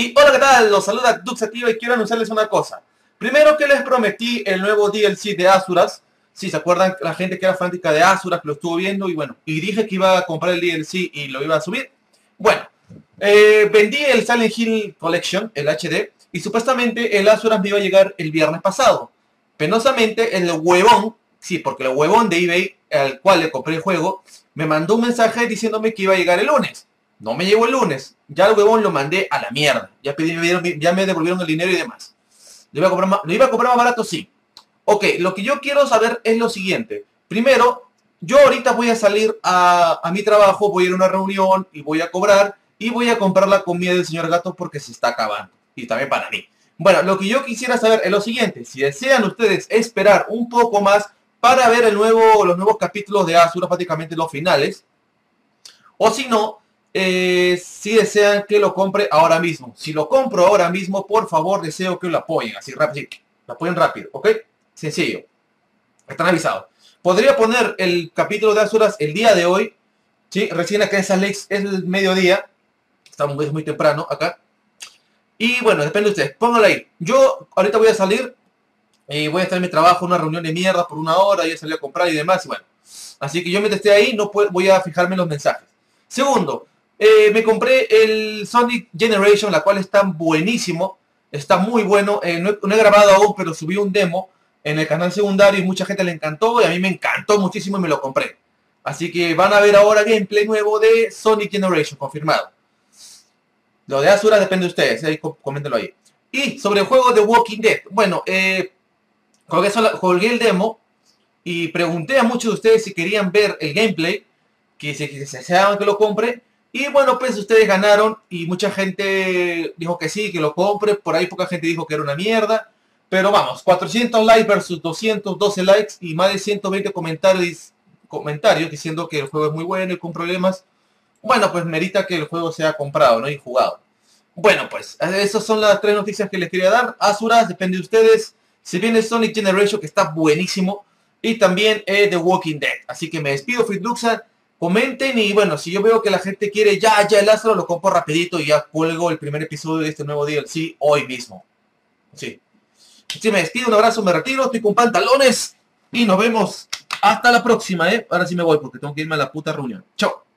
Y hola, ¿qué tal? Los saluda Duxativa y quiero anunciarles una cosa. Primero, que les prometí el nuevo DLC de Asura's. Si se acuerdan, la gente que era fanática de Asura's, que lo estuvo viendo, y bueno, y dije que iba a comprar el DLC y lo iba a subir. Bueno, vendí el Silent Hill Collection, el HD, y supuestamente el Asura's me iba a llegar el viernes pasado. Penosamente, el huevón, sí, porque el huevón de eBay, al cual le compré el juego, me mandó un mensaje diciéndome que iba a llegar el lunes. No me llegó el lunes, ya el huevón lo mandé a la mierda. Ya me devolvieron el dinero y demás. ¿Lo iba a comprar más barato? Sí. Ok, lo que yo quiero saber es lo siguiente. Primero, yo ahorita voy a salir a mi trabajo, voy a ir a una reunión y voy a cobrar. Y voy a comprar la comida del señor Gato porque se está acabando. Y también para mí. Bueno, lo que yo quisiera saber es lo siguiente. Si desean ustedes esperar un poco más para ver los nuevos capítulos de Asura, prácticamente los finales. O si no... si desean que lo compre ahora mismo. Si lo compro ahora mismo, por favor deseo que lo apoyen. Así rápido, lo apoyen rápido, ¿ok? Sencillo. Están avisados. Podría poner el capítulo de Asura's el día de hoy, ¿sí? Recién acá en SalesX es el mediodía. Es muy temprano acá. Y bueno, depende de ustedes. Pónganlo ahí. Yo ahorita voy a salir y voy a estar en mi trabajo, una reunión de mierda por una hora. Y ya salí a comprar y demás. Y bueno, así que yo mientras esté ahí no voy a fijarme en los mensajes. Segundo, me compré el Sonic Generation, la cual está buenísimo, está muy bueno. No he grabado aún, pero subí un demo en el canal secundario y mucha gente le encantó. Y a mí me encantó muchísimo y me lo compré. Así que van a ver ahora gameplay nuevo de Sonic Generation, confirmado. Lo de Asura depende de ustedes, ahí coméntenlo ahí. Y sobre el juego de Walking Dead, bueno, colgué el demo y pregunté a muchos de ustedes si querían ver el gameplay, que si deseaban que lo compre. Y bueno, pues ustedes ganaron y mucha gente dijo que sí, que lo compre. Por ahí poca gente dijo que era una mierda. Pero vamos, 400 likes versus 212 likes y más de 120 comentarios diciendo que el juego es muy bueno y con problemas. Bueno, pues merita que el juego sea comprado, ¿no? Y jugado. Bueno, pues esas son las tres noticias que les quería dar. Asura's, depende de ustedes. Se viene Sonic Generation, que está buenísimo. Y también The Walking Dead. Así que me despido, fui Duxa. Comenten y bueno, si yo veo que la gente quiere ya el Asura, lo compro rapidito y ya cuelgo el primer episodio de este nuevo DLC hoy mismo. Sí. Así me despido, un abrazo, me retiro, estoy con pantalones y nos vemos hasta la próxima, ¿eh? Ahora sí me voy porque tengo que irme a la puta reunión. Chao.